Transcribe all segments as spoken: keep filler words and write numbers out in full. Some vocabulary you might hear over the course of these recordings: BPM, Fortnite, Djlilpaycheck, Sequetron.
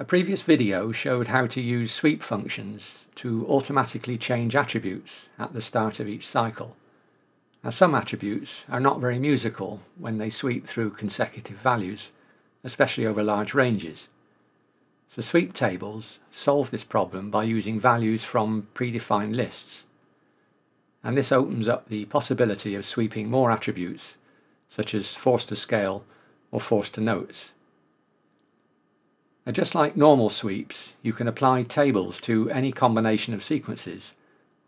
A previous video showed how to use sweep functions to automatically change attributes at the start of each cycle. Now, some attributes are not very musical when they sweep through consecutive values, especially over large ranges. So sweep tables solve this problem by using values from predefined lists. And this opens up the possibility of sweeping more attributes, such as force to scale or force to notes. Now, just like normal sweeps, you can apply tables to any combination of sequences,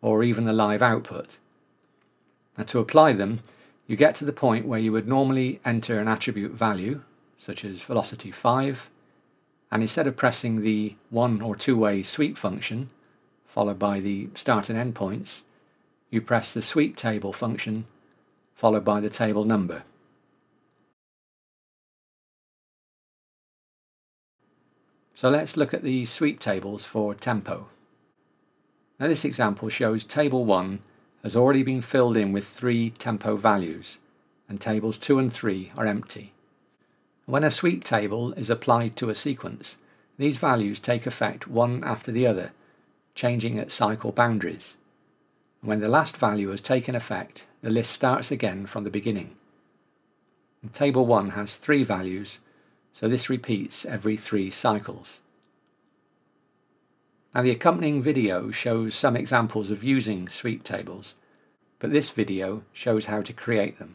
or even the live output. Now, to apply them, you get to the point where you would normally enter an attribute value, such as velocity five, and instead of pressing the one or two-way sweep function, followed by the start and end points, you press the sweep table function, followed by the table number. So let's look at the sweep tables for tempo. Now, this example shows table one has already been filled in with three tempo values, and tables two and three are empty. When a sweep table is applied to a sequence, these values take effect one after the other, changing at cycle boundaries. And when the last value has taken effect, the list starts again from the beginning. And table one has three values, so this repeats every three cycles. Now, the accompanying video shows some examples of using sweep tables, but this video shows how to create them.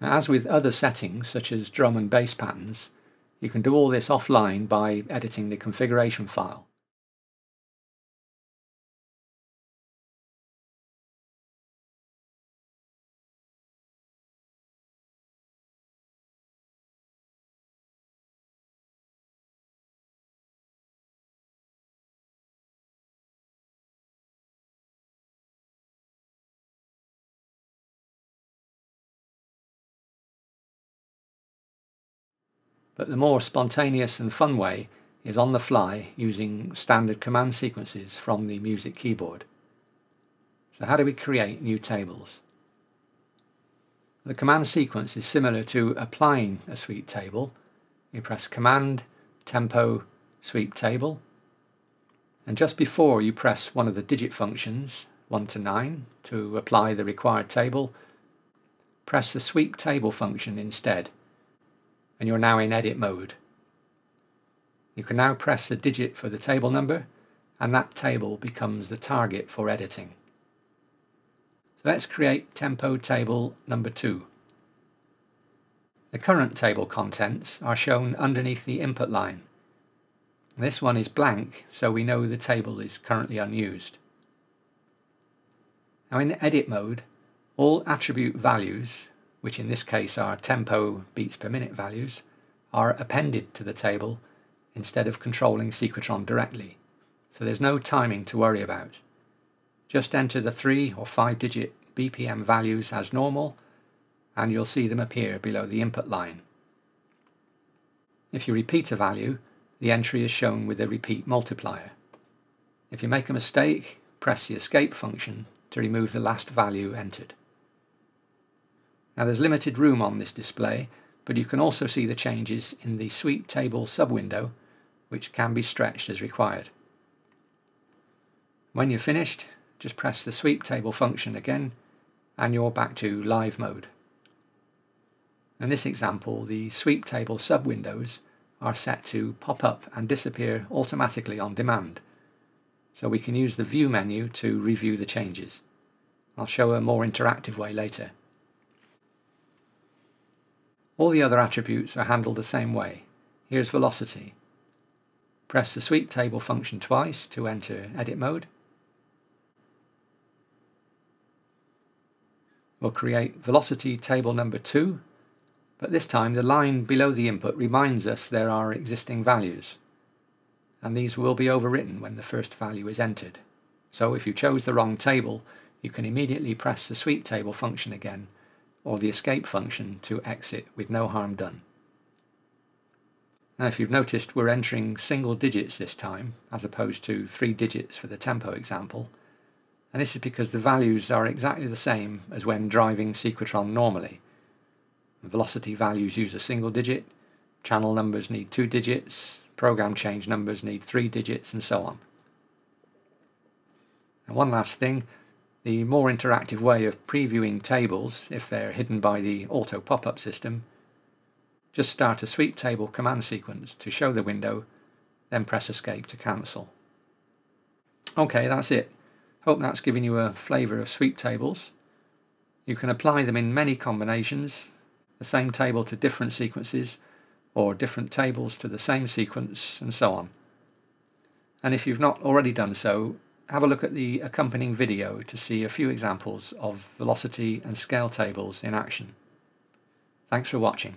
Now, as with other settings such as drum and bass patterns, you can do all this offline by editing the configuration file. But the more spontaneous and fun way is on the fly using standard command sequences from the music keyboard. So how do we create new tables? The command sequence is similar to applying a sweep table. You press Command, Tempo, Sweep Table, and just before you press one of the digit functions, one to nine, to apply the required table, press the Sweep Table function instead. And you're now in edit mode. You can now press the digit for the table number, and that table becomes the target for editing. So let's create tempo table number two. The current table contents are shown underneath the input line. This one is blank, so we know the table is currently unused. Now, in edit mode, all attribute values, which in this case are tempo beats per minute values, are appended to the table instead of controlling Sequetron directly. So there's no timing to worry about. Just enter the three or five digit B P M values as normal, and you'll see them appear below the input line. If you repeat a value, the entry is shown with a repeat multiplier. If you make a mistake, press the escape function to remove the last value entered. Now, there's limited room on this display, but you can also see the changes in the Sweep Table subwindow, which can be stretched as required. When you're finished, just press the Sweep Table function again, and you're back to live mode. In this example, the Sweep Table subwindows are set to pop up and disappear automatically on demand, so we can use the View menu to review the changes. I'll show a more interactive way later. All the other attributes are handled the same way. Here's velocity. Press the sweep table function twice to enter edit mode. We'll create velocity table number two, but this time the line below the input reminds us there are existing values, and these will be overwritten when the first value is entered. So if you chose the wrong table, you can immediately press the sweep table function again, or the escape function to exit with no harm done. Now, if you've noticed, we're entering single digits this time, as opposed to three digits for the tempo example, and this is because the values are exactly the same as when driving Sequetron normally. Velocity values use a single digit, channel numbers need two digits, program change numbers need three digits, and so on. And one last thing, the more interactive way of previewing tables, if they're hidden by the auto pop-up system, just start a sweep table command sequence to show the window, then press escape to cancel. Okay, that's it. Hope that's given you a flavour of sweep tables. You can apply them in many combinations, the same table to different sequences, or different tables to the same sequence, and so on. And if you've not already done so, have a look at the accompanying video to see a few examples of velocity and scale tables in action. Thanks for watching.